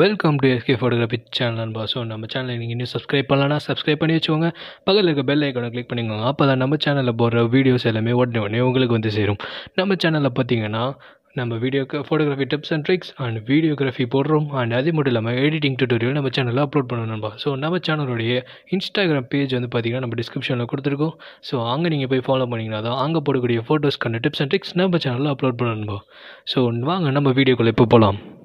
Welcome to SK Photography Channel பாஸோ நம்ம சேனலை நீங்கள் இன்னும் சப்ஸ்கிரைப் பண்ணலனா சப்ஸ்கிரைப் பண்ணி வச்சுக்கோங்க. பக்கத்தில் இருக்க பெல் ஐக்கானை கிளிக் பண்ணிக்கோங்க. அப்போ தான் நம்ம சேனலில் போடுற வீடியோஸ் எல்லாமே உடனே உங்களுக்கு வந்து சேரும். நம்ம சேனலில் பார்த்தீங்கன்னா நம்ம video photography tips and tricks and videography போடுறோம். அண்ட் அது மட்டும் இல்லாமல் எடிட்டிங் டியூட்டோரியல் நம்ம சேனலில் அப்லோட் பண்ணணும் நண்பா. ஸோ நம்ம சேனலுடைய இன்ஸ்டாகிராம் பேஜ் வந்து பார்த்திங்கன்னா நம்ம டிஸ்கிரிப்ஷனில் கொடுத்துருக்கோம். ஸோ அங்கே நீங்கள் போய் ஃபாலோ பண்ணிங்கன்னா தான் அங்கே போடக்கூடிய ஃபோட்டோஸ்க்கான டிப்ஸ் அண்ட் ட்ரிக்ஸ் நம்ம சேனலில் அப்லோட் பண்ணணும் நண்பா. ஸோ வாங்க நம்ம வீடியோக்குள்ளே இப்போ போகலாம்.